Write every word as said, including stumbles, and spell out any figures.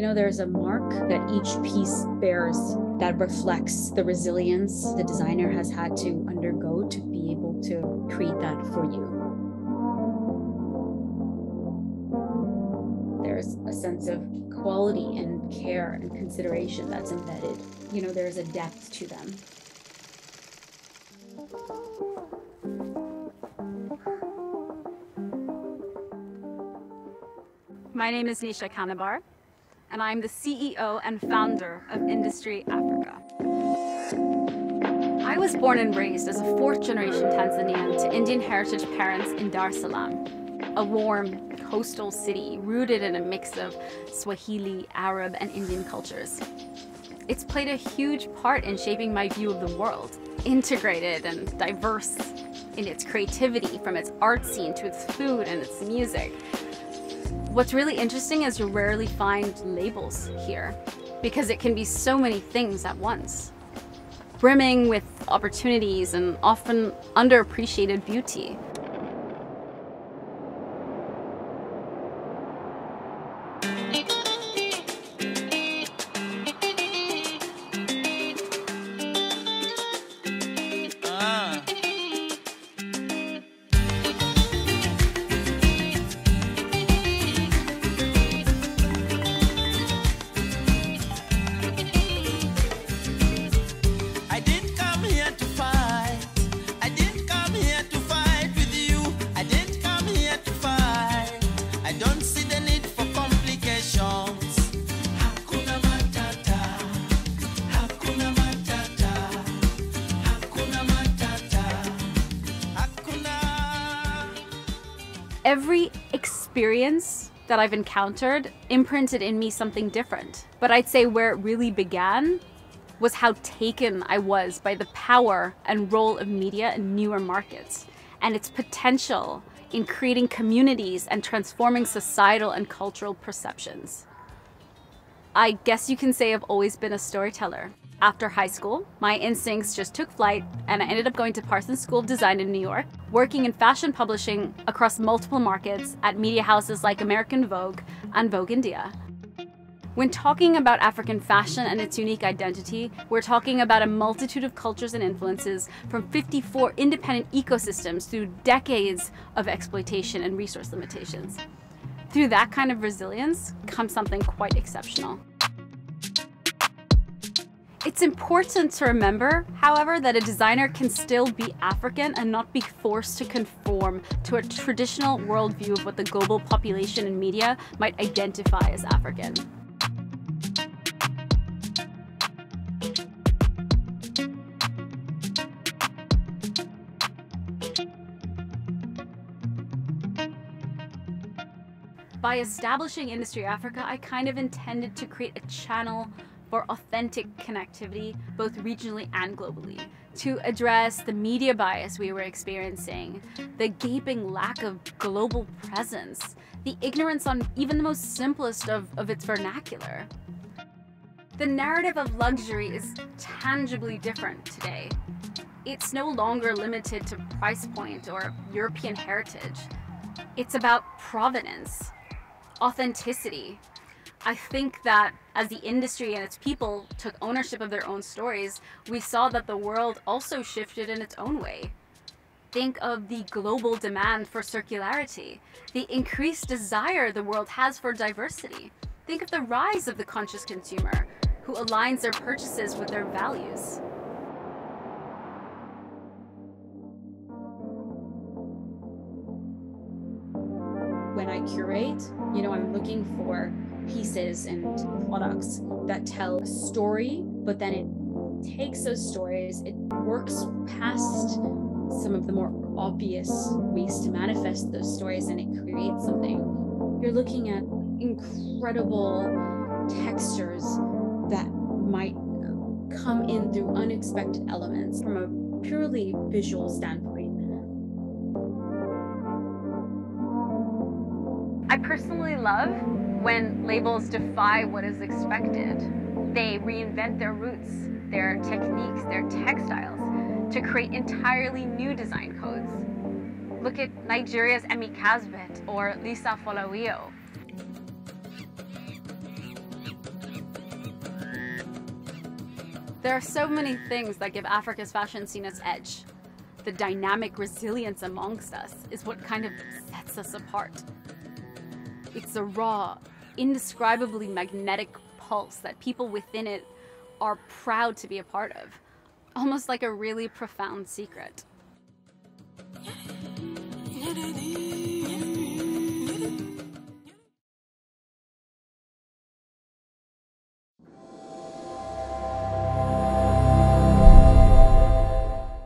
You know, there's a mark that each piece bears that reflects the resilience the designer has had to undergo to be able to create that for you. There's a sense of quality and care and consideration that's embedded. You know, there's a depth to them. My name is Nisha Kanabar, and I'm the C E O and founder of Industrie Africa. I was born and raised as a fourth-generation Tanzanian to Indian heritage parents in Dar es Salaam, a warm coastal city rooted in a mix of Swahili, Arab, and Indian cultures. It's played a huge part in shaping my view of the world, integrated and diverse in its creativity, from its art scene to its food and its music. What's really interesting is you rarely find labels here, because it can be so many things at once, brimming with opportunities and often underappreciated beauty. Every experience that I've encountered imprinted in me something different. But I'd say where it really began was how taken I was by the power and role of media in newer markets and its potential in creating communities and transforming societal and cultural perceptions. I guess you can say I've always been a storyteller. After high school, my instincts just took flight, and I ended up going to Parsons School of Design in New York, working in fashion publishing across multiple markets at media houses like American Vogue and Vogue India. When talking about African fashion and its unique identity, we're talking about a multitude of cultures and influences from fifty-four independent ecosystems through decades of exploitation and resource limitations. Through that kind of resilience comes something quite exceptional. It's important to remember, however, that a designer can still be African and not be forced to conform to a traditional worldview of what the global population and media might identify as African. By establishing Industrie Africa, I kind of intended to create a channel for authentic connectivity, both regionally and globally, to address the media bias we were experiencing, the gaping lack of global presence, the ignorance on even the most simplest of, of its vernacular. The narrative of luxury is tangibly different today. It's no longer limited to price point or European heritage. It's about provenance, authenticity. I think that as the industry and its people took ownership of their own stories, we saw that the world also shifted in its own way. Think of the global demand for circularity, the increased desire the world has for diversity. Think of the rise of the conscious consumer who aligns their purchases with their values. When I curate, you know, I'm looking for pieces and products that tell a story, but then it takes those stories, it works past some of the more obvious ways to manifest those stories, and it creates something. You're looking at incredible textures that might come in through unexpected elements from a purely visual standpoint. I personally love when labels defy what is expected. They reinvent their roots, their techniques, their textiles to create entirely new design codes. Look at Nigeria's Emmy Kasbit or Lisa Folawiyo. There are so many things that give Africa's fashion scene its edge. The dynamic resilience amongst us is what kind of sets us apart. It's a raw, indescribably magnetic pulse that people within it are proud to be a part of, almost like a really profound secret.